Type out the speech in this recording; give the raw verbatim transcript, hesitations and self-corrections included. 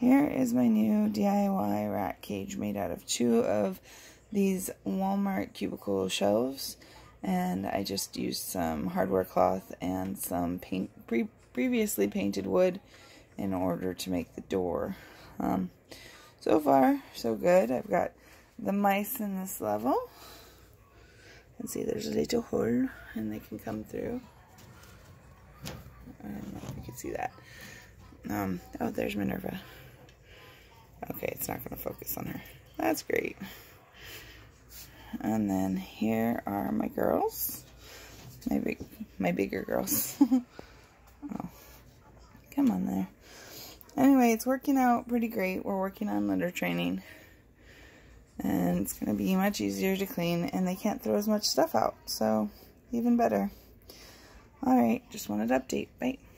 Here is my new D I Y rat cage made out of two of these Walmart cubicle shelves, and I just used some hardware cloth and some paint pre previously painted wood in order to make the door. Um, so far, so good. I've got the mice in this level. You can see there's a little hole, and they can come through. I don't know if you can see that. Um, oh, there's Minerva. Okay, it's not going to focus on her. That's great. And then here are my girls. My big, my bigger girls. Oh, come on there. Anyway, it's working out pretty great. We're working on litter training. And it's going to be much easier to clean. And they can't throw as much stuff out. So, even better. Alright, just wanted to update. Bye.